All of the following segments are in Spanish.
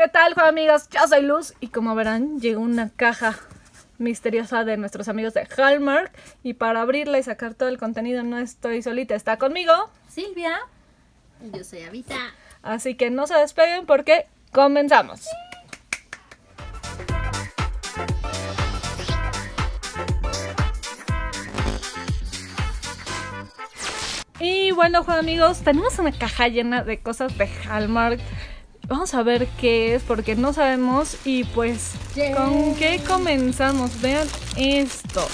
¿Qué tal, amigas? Yo soy Luz y como verán, llegó una caja misteriosa de nuestros amigos de Hallmark. Y para abrirla y sacar todo el contenido no estoy solita, está conmigo Silvia. Yo soy Avita. Así que no se despeguen porque comenzamos. Sí. Y bueno, amigos, tenemos una caja llena de cosas de Hallmark. Vamos a ver qué es porque no sabemos y pues con qué comenzamos. Vean esto.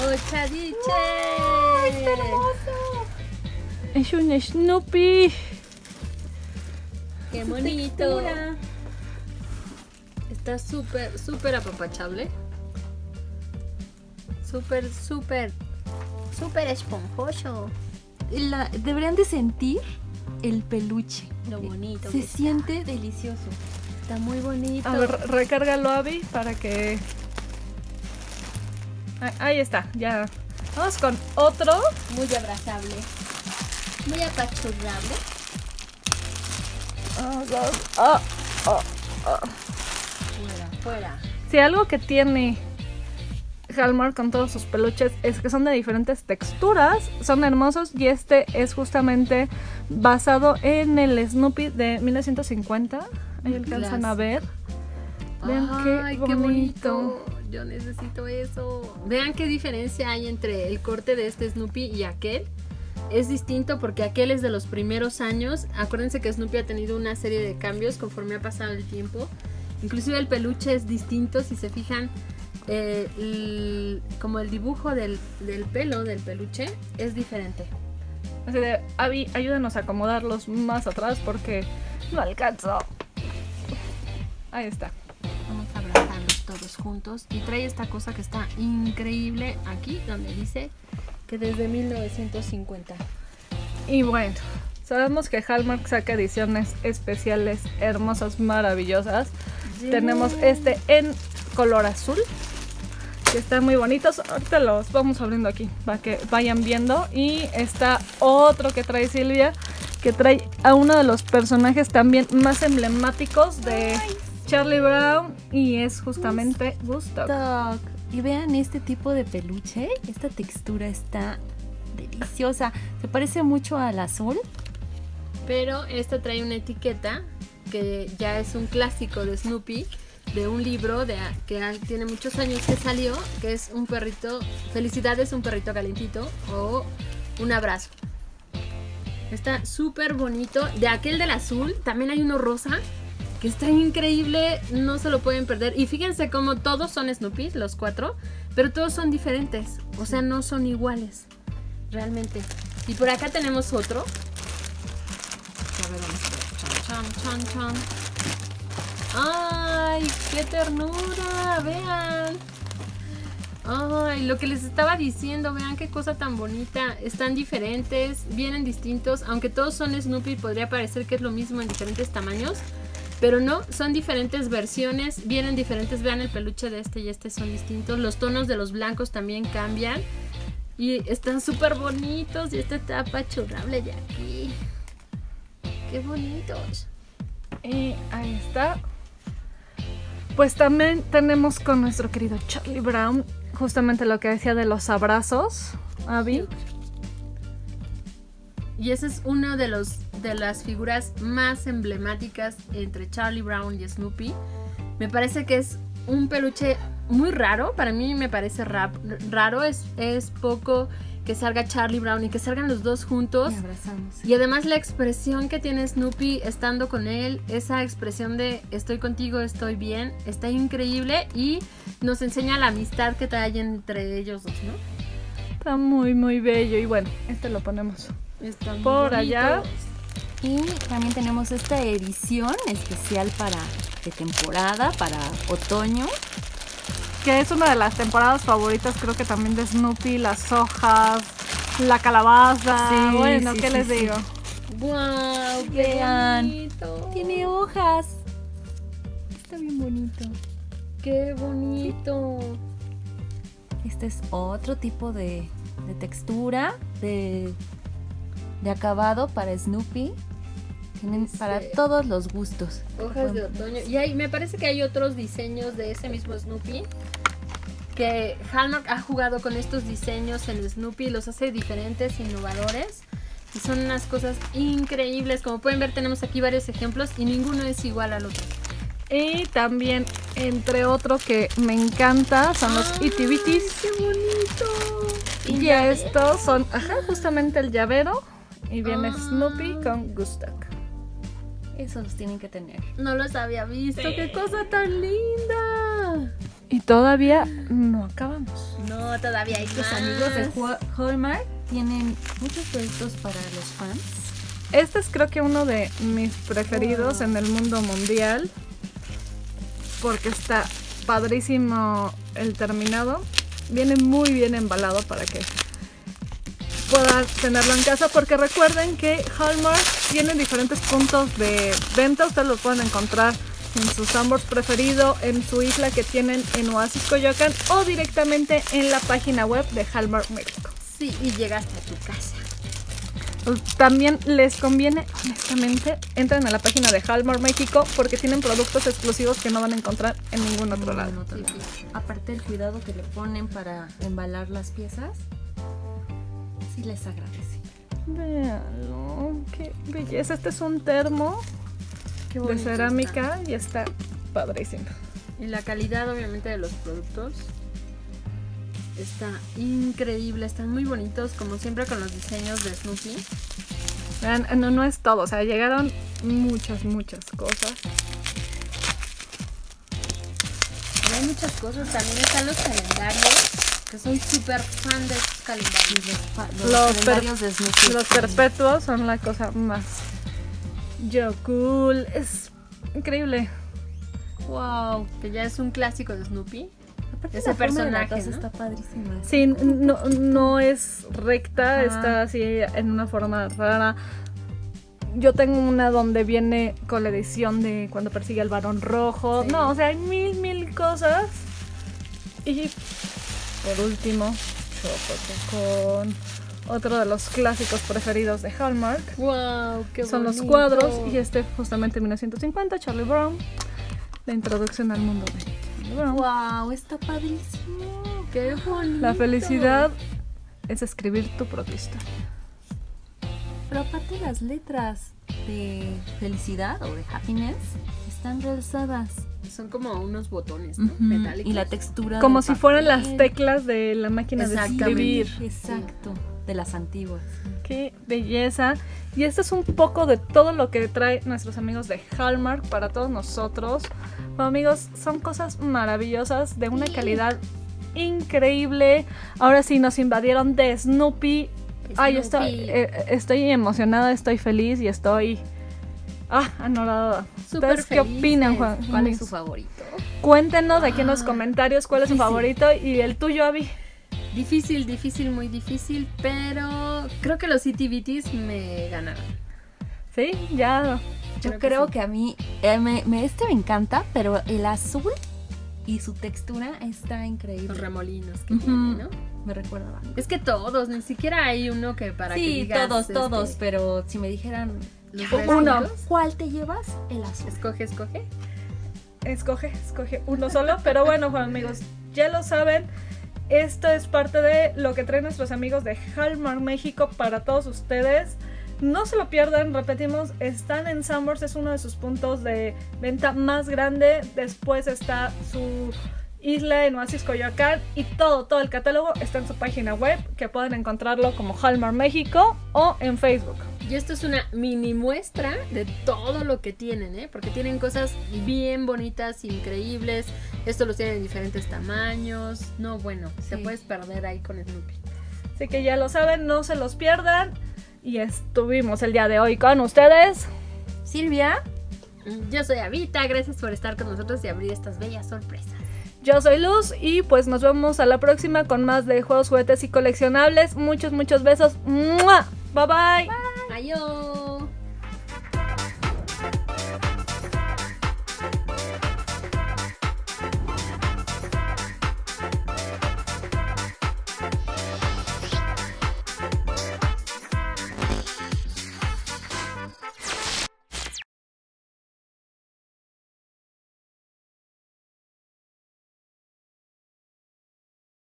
¡Mucha dicha! ¡Ay, qué hermoso! Es un Snoopy. ¡Qué bonito! Está súper, súper apapachable. Súper, súper. Súper esponjoso. Deberían de sentir el peluche. Lo bonito. Se siente delicioso. Está muy bonito. A ver, recárgalo, Abby, para que... Ahí está, ya. Vamos con otro. Muy abrazable. Muy apachurrable. Fuera, fuera. Sí, algo que tiene Hallmark con todos sus peluches es que son de diferentes texturas, son hermosos, y este es justamente basado en el Snoopy de 1950. Ahí alcanzan a ver. Vean. Ay, qué bonito. Yo necesito eso. Vean qué diferencia hay entre el corte de este Snoopy y aquel. Es distinto porque aquel es de los primeros años. Acuérdense que Snoopy ha tenido una serie de cambios conforme ha pasado el tiempo. Inclusive el peluche es distinto, si se fijan. Como el dibujo del pelo, del peluche, es diferente. O sea, Abby, ayúdanos a acomodarlos más atrás porque no alcanzo. Ahí está. Vamos a abrazarlos todos juntos. Y trae esta cosa que está increíble aquí, donde dice que desde 1950. Y bueno, sabemos que Hallmark saca ediciones especiales hermosas, maravillosas. Sí. Tenemos este en color azul, que están muy bonitos. Ahorita los vamos abriendo aquí para que vayan viendo. Y está otro que trae Silvia, que trae a uno de los personajes también más emblemáticos de Charlie Brown, y es justamente Woodstock. Y vean este tipo de peluche, esta textura está deliciosa. Se parece mucho al azul, pero esta trae una etiqueta que ya es un clásico de Snoopy, de un libro que tiene muchos años que salió, que es un perrito, felicidades, un perrito calentito, o un abrazo. Está súper bonito. De aquel del azul también hay uno rosa que está increíble, no se lo pueden perder. Y fíjense cómo todos son Snoopy, los cuatro, pero todos son diferentes, o sea, no son iguales realmente. Y por acá tenemos otro. A ver, vamos a ver. Chan, chan, chan, chan. ¡Ay, qué ternura! Vean. ¡Ay, lo que les estaba diciendo! Vean qué cosa tan bonita. Están diferentes, vienen distintos. Aunque todos son Snoopy, podría parecer que es lo mismo en diferentes tamaños, pero no, son diferentes versiones, vienen diferentes. Vean el peluche de este y este son distintos. Los tonos de los blancos también cambian. Y están súper bonitos. Y este está apachurrable de aquí. ¡Qué bonitos! Y ahí está. Pues también tenemos con nuestro querido Charlie Brown, justamente lo que decía de los abrazos, Abby. Y esa es una de las figuras más emblemáticas entre Charlie Brown y Snoopy. Me parece que es un peluche muy raro, para mí me parece raro, es poco que salga Charlie Brown y que salgan los dos juntos. Y abrazamos. Y además la expresión que tiene Snoopy estando con él, esa expresión de estoy contigo, estoy bien, está increíble y nos enseña la amistad que trae entre ellos dos, ¿no? Está muy, muy bello. Y bueno, este lo ponemos por allá. Y también tenemos esta edición especial para de temporada, para otoño, que es una de las temporadas favoritas, creo que también de Snoopy, las hojas, la calabaza. Sí, bueno, sí, ¿qué les digo? ¡Guau! Wow, vean, bonito. Tiene hojas. Está bien bonito. ¡Qué bonito! Este es otro tipo de textura, de acabado para Snoopy. Tienen para todos los gustos. Hojas de otoño. Y ahí me parece que hay otros diseños de ese mismo Snoopy, que Hallmark ha jugado con estos diseños en Snoopy, los hace diferentes, innovadores, y son unas cosas increíbles. Como pueden ver, tenemos aquí varios ejemplos y ninguno es igual al otro. Y también, entre otros que me encanta, son los Itty Bittys. ¡Qué bonito! Y estos son, justamente el llavero, y viene Snoopy con Woodstock. Esos tienen que tener. No los había visto, ¡qué cosa tan linda! Y todavía no acabamos. No, todavía hay más. Los amigos de Hallmark tienen muchos proyectos para los fans. Este es creo que uno de mis preferidos en el mundo mundial, porque está padrísimo el terminado. Viene muy bien embalado para que puedan tenerlo en casa, porque recuerden que Hallmark tiene diferentes puntos de venta. Ustedes los pueden encontrar en su Sam's preferido, en su isla que tienen en Oasis, Coyoacán, o directamente en la página web de Hallmark México. Sí, y llega hasta tu casa. También les conviene, honestamente, entren a la página de Hallmark México, porque tienen productos exclusivos que no van a encontrar en ningún otro lado. Sí. Aparte el cuidado que le ponen para embalar las piezas, sí les agradece. Véanlo, qué belleza. Este es un termo de cerámica y está padrísimo. Y la calidad obviamente de los productos está increíble, están muy bonitos, como siempre con los diseños de Snoopy. Vean, no es todo, o sea, llegaron muchas cosas. Hay muchas cosas, también están los calendarios, que soy súper fan de estos calendarios. Los calendarios de Snoopy. Los perpetuos son la cosa más cool, es increíble. Wow, que ya es un clásico de Snoopy. Aparte ese personaje, ¿no? Está padrísima. Sí, no es recta, está así en una forma rara. Yo tengo una donde viene con la edición de cuando persigue al varón rojo. Sí. No, o sea, hay mil cosas. Y por último, Coyoacán, otro de los clásicos preferidos de Hallmark. ¡Wow! ¡Qué bonito! Son los cuadros, y este justamente en 1950, Charlie Brown, la introducción al mundo de Charlie Brown. ¡Wow! ¡Está padrísimo! ¡Qué bonito! La felicidad es escribir tu propia historia. Pero aparte las letras de felicidad o de happiness están realzadas. Son como unos botones, ¿no? Metálicos. Y la textura como si fueran las teclas de la máquina de escribir. Exacto. De las antiguas. ¡Qué belleza! Y esto es un poco de todo lo que trae nuestros amigos de Hallmark para todos nosotros. Bueno, amigos, son cosas maravillosas, de una calidad increíble. Ahora sí, nos invadieron de Snoopy. Ay, estoy emocionada, estoy feliz y estoy anonadada. ¿Ustedes qué opinan, Juan? ¿Cuál es su favorito? Cuéntenos aquí en los comentarios cuál es su favorito y el tuyo, Abby. Difícil, muy difícil, pero creo que los Itty Bittys me ganaron. ¿Sí? Ya. Yo creo que a mí, este me encanta, pero el azul y su textura está increíble. Los remolinos que tiene, ¿no? Me recuerda. Es que todos, ni siquiera hay uno que para que digas, todos, pero si me dijeran uno, ¿cuál te llevas? El azul. Escoge uno solo, pero bueno, amigos, ya lo saben. Esto es parte de lo que traen nuestros amigos de Hallmark México para todos ustedes. No se lo pierdan, repetimos, están en Sam's, es uno de sus puntos de venta más grande. Después está su isla en Oasis, Coyoacán, y todo el catálogo está en su página web, que pueden encontrarlo como Hallmark México o en Facebook. Y esto es una mini muestra de todo lo que tienen, porque tienen cosas bien bonitas, increíbles. Esto los tienen en diferentes tamaños. No, bueno, se puedes perder ahí con Snoopy. Así que ya lo saben, no se los pierdan. Y estuvimos el día de hoy con ustedes, Silvia. Yo soy Avita, gracias por estar con nosotros y abrir estas bellas sorpresas. Yo soy Luz y pues nos vemos a la próxima con más de Juegos, Juguetes y Coleccionables. Muchos besos. ¡Mua! Bye. Adiós.